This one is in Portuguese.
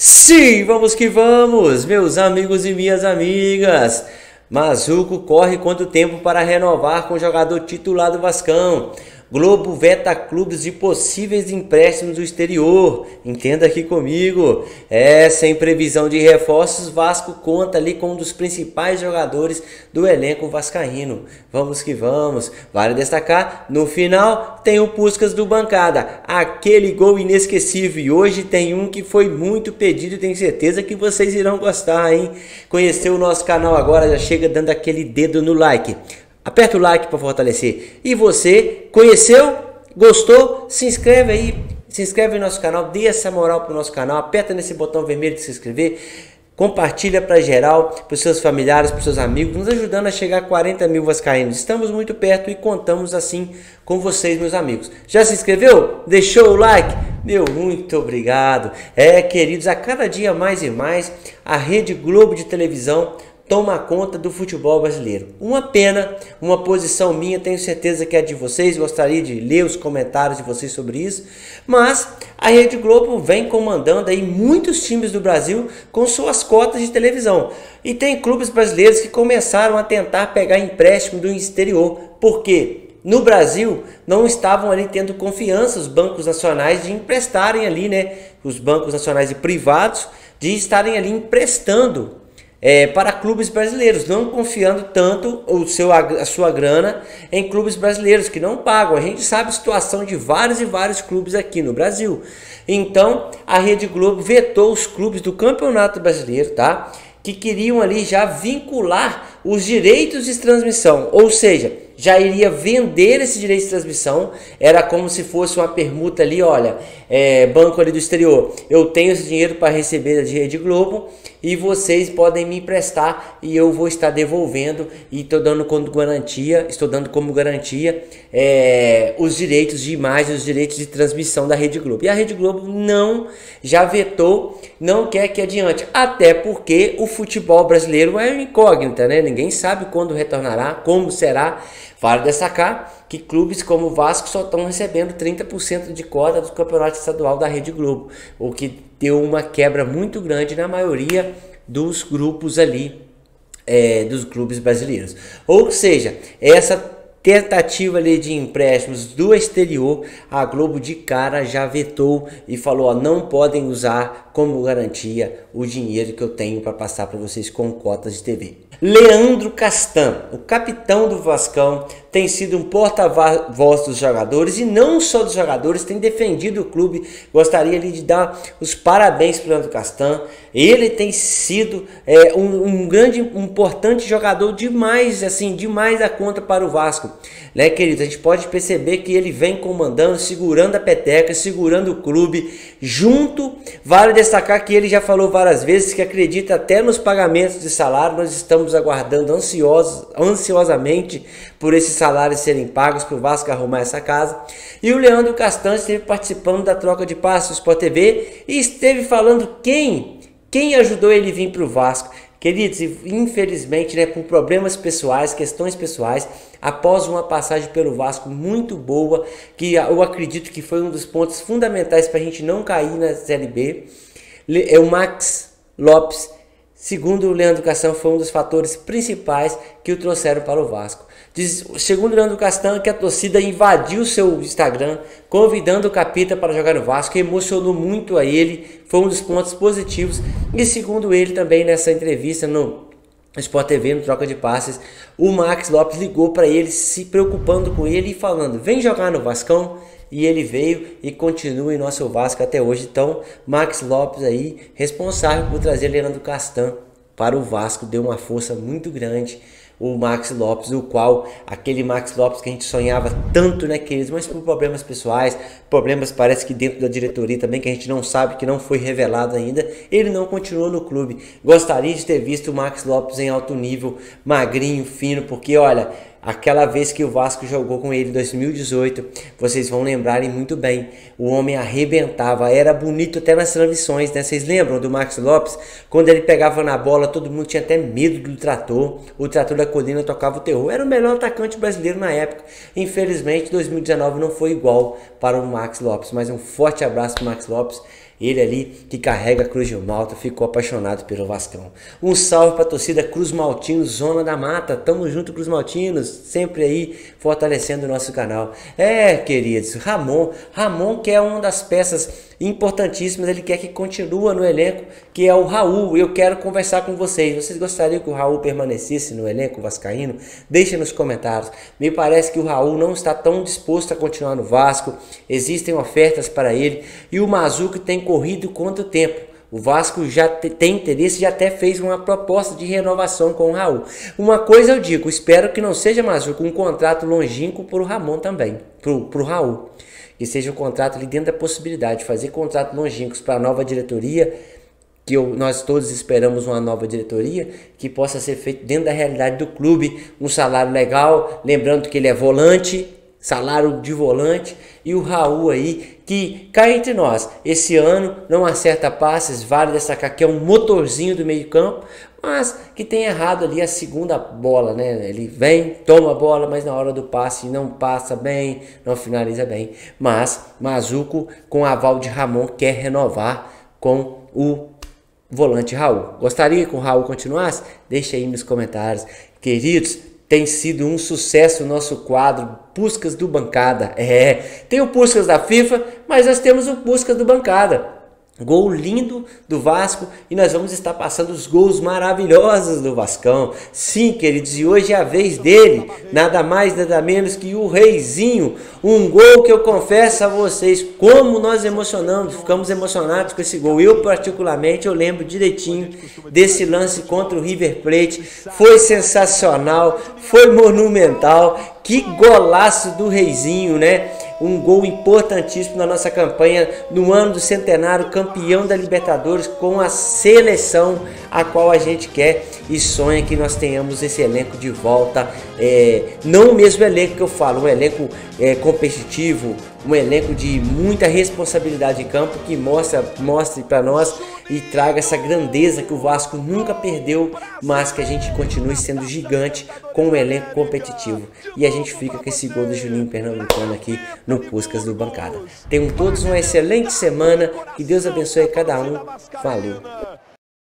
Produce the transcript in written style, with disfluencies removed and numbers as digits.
Sim, vamos que vamos, meus amigos e minhas amigas. Mazuco corre quanto tempo para renovar com o jogador titular do Vascão? Globo veta clubes de possíveis empréstimos do exterior. Entenda aqui comigo. Sem previsão de reforços, Vasco conta ali com um dos principais jogadores do elenco vascaíno. Vamos que vamos. Vale destacar, no final tem o Puskas do Bancada. Aquele gol inesquecível. E hoje tem um que foi muito pedido. Tenho certeza que vocês irão gostar, hein? Conheceu o nosso canal agora, já chega dando aquele dedo no like. Aperta o like para fortalecer. E você, conheceu? Gostou? Se inscreve aí. Se inscreve no nosso canal. Dê essa moral pro nosso canal. Aperta nesse botão vermelho de se inscrever. Compartilha para geral, para os seus familiares, para os seus amigos. Nos ajudando a chegar a 40 mil vascaínos. Estamos muito perto e contamos assim com vocês, meus amigos. Já se inscreveu? Deixou o like? Meu, muito obrigado. Queridos, a cada dia mais e mais, a Rede Globo de televisão toma conta do futebol brasileiro. Uma pena, uma posição minha, tenho certeza que é de vocês, gostaria de ler os comentários de vocês sobre isso, mas a Rede Globo vem comandando aí muitos times do Brasil com suas cotas de televisão. E tem clubes brasileiros que começaram a tentar pegar empréstimo do exterior, porque no Brasil não estavam ali tendo confiança os bancos nacionais de emprestarem ali, né? Os bancos nacionais e privados de estarem ali emprestando para clubes brasileiros, não confiando tanto a sua grana em clubes brasileiros que não pagam. A gente sabe a situação de vários e vários clubes aqui no Brasil. Então a Rede Globo vetou os clubes do Campeonato Brasileiro, tá? Que queriam ali já vincular os direitos de transmissão, ou seja, já iria vender esse direito de transmissão. Era como se fosse uma permuta ali, olha, banco ali do exterior, eu tenho esse dinheiro para receber da Rede Globo e vocês podem me emprestar e eu vou estar devolvendo e estou dando como garantia os direitos de imagem, os direitos de transmissão da Rede Globo. E a Rede Globo já vetou, não quer que adiante, até porque o futebol brasileiro é uma incógnita, né? Ninguém sabe quando retornará, como será. Vale destacar que clubes como o Vasco só estão recebendo 30% de cota do Campeonato Estadual da Rede Globo, o que deu uma quebra muito grande na maioria dos grupos ali, dos clubes brasileiros. Ou seja, essa tentativa ali de empréstimos do exterior, a Globo de cara já vetou e falou, ó, não podem usar como garantia o dinheiro que eu tenho para passar para vocês com cotas de TV. Leandro Castan, o capitão do Vascão, tem sido um porta-voz dos jogadores e não só dos jogadores, tem defendido o clube. Gostaria ali de dar os parabéns para o Leandro Castan. Ele tem sido um importante jogador demais, assim, demais da conta para o Vasco, né, querido? A gente pode perceber que ele vem comandando, segurando a peteca, segurando o clube junto. Vale destacar que ele já falou várias vezes que acredita até nos pagamentos de salário. Nós estamos aguardando ansiosamente por esses salários serem pagos, para o Vasco arrumar essa casa. E o Leandro Castan esteve participando da troca de passes do Sport TV e esteve falando quem ajudou ele vir para o Vasco. Queridos, infelizmente, né, por problemas pessoais, questões pessoais, após uma passagem pelo Vasco muito boa, que eu acredito que foi um dos pontos fundamentais para a gente não cair na Série B, é o Max Lopes. Segundo o Leandro Castan, foi um dos fatores principais que o trouxeram para o Vasco. Segundo o Leandro Castan, que a torcida invadiu seu Instagram, convidando o Capita para jogar no Vasco, emocionou muito a ele, foi um dos pontos positivos. E segundo ele também, nessa entrevista no Sport TV, no Troca de Passes, o Max Lopes ligou para ele, se preocupando com ele e falando, vem jogar no Vascão. E ele veio e continua em nosso Vasco até hoje. Então, Max Lopes aí, responsável por trazer Leandro Castan para o Vasco, deu uma força muito grande. O Max Lopes, o qual, aquele Max Lopes que a gente sonhava tanto, né, queridos? Mas por problemas pessoais, problemas parece que dentro da diretoria também, que a gente não sabe, que não foi revelado ainda, ele não continuou no clube. Gostaria de ter visto o Max Lopes em alto nível, magrinho, fino, porque olha, aquela vez que o Vasco jogou com ele em 2018, vocês vão lembrarem muito bem, o homem arrebentava, era bonito até nas transições, né? Vocês lembram do Max Lopes? Quando ele pegava na bola, todo mundo tinha até medo do trator, o trator da colina tocava o terror, era o melhor atacante brasileiro na época. Infelizmente 2019 não foi igual para o Max Lopes, mas um forte abraço para o Max Lopes. Ele ali que carrega a Cruz de Malta, ficou apaixonado pelo Vascão. Um salve para a torcida Cruz Maltino, Zona da Mata. Tamo junto, Cruz Maltinos, sempre aí fortalecendo o nosso canal. É, queridos, Ramon que é uma das peças importantíssimas, ele quer que continue no elenco, que é o Raul. Eu quero conversar com vocês. Vocês gostariam que o Raul permanecesse no elenco vascaíno? Deixa nos comentários. Me parece que o Raul não está tão disposto a continuar no Vasco. Existem ofertas para ele e o Mazuco tem corrido contra o tempo. O Vasco já tem interesse e até fez uma proposta de renovação com o Raul. Uma coisa eu digo, espero que não seja, Mazuco, um contrato longínquo para o Ramon também, para o Raul. Que seja um contrato ali dentro da possibilidade de fazer contrato longínquos para a nova diretoria, que nós todos esperamos uma nova diretoria, que possa ser feito dentro da realidade do clube, um salário legal, lembrando que ele é volante, salário de volante, e o Raul aí, que cai entre nós, esse ano não acerta passes, vale destacar que é um motorzinho do meio campo, mas que tem errado ali a segunda bola, né? Ele vem, toma a bola, mas na hora do passe não passa bem, não finaliza bem. Mas Mazuco, com aval de Ramon, quer renovar com o volante Raul. Gostaria que o Raul continuasse? Deixa aí nos comentários. Queridos, tem sido um sucesso o nosso quadro Puskas do Bancada. É, tem o Puskas da FIFA, mas nós temos o Puskas do Bancada. Gol lindo do Vasco e nós vamos estar passando os gols maravilhosos do Vascão. Sim, queridos, e hoje é a vez dele, nada mais, nada menos que o Reizinho. Um gol que eu confesso a vocês, como nós emocionamos, ficamos emocionados com esse gol. Eu particularmente, eu lembro direitinho desse lance contra o River Plate. Foi sensacional, foi monumental. Que golaço do Reizinho, né? Um gol importantíssimo na nossa campanha no ano do centenário, campeão da Libertadores com a seleção a qual a gente quer e sonha que nós tenhamos esse elenco de volta. Não o mesmo elenco que eu falo, um elenco competitivo, um elenco de muita responsabilidade em campo, que mostre para nós e traga essa grandeza que o Vasco nunca perdeu, mas que a gente continue sendo gigante com um elenco competitivo. E a gente fica com esse gol do Julinho Pernambucano aqui no Puskas do Bancada. Tenham todos uma excelente semana, que Deus abençoe cada um. Valeu!